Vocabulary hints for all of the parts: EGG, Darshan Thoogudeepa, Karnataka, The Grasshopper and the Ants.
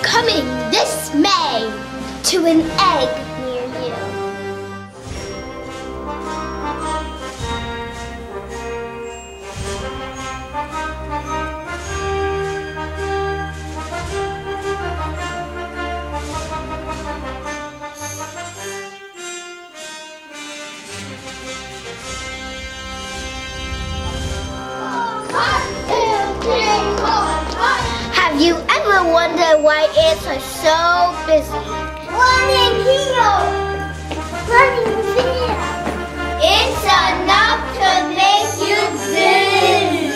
Coming this May to an egg near you. You ever wonder why ants are so busy? Running here, running there. It's enough to make you dizzy.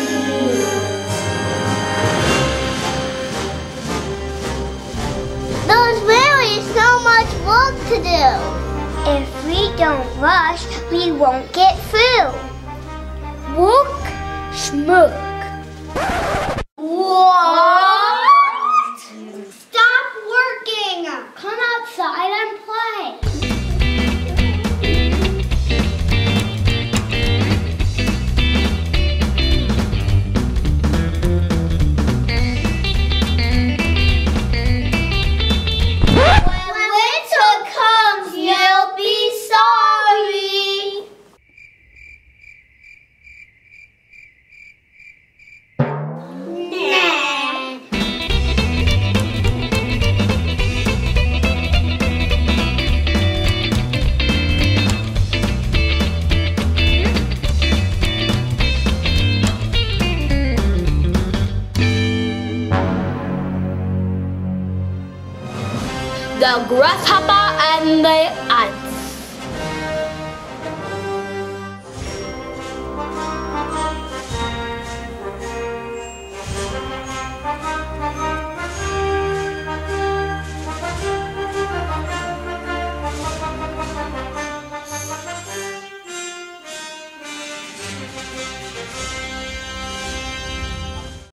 There's really so much work to do. If we don't rush, we won't get through. Walk, schmuck. Whoa! The grasshopper and the ant.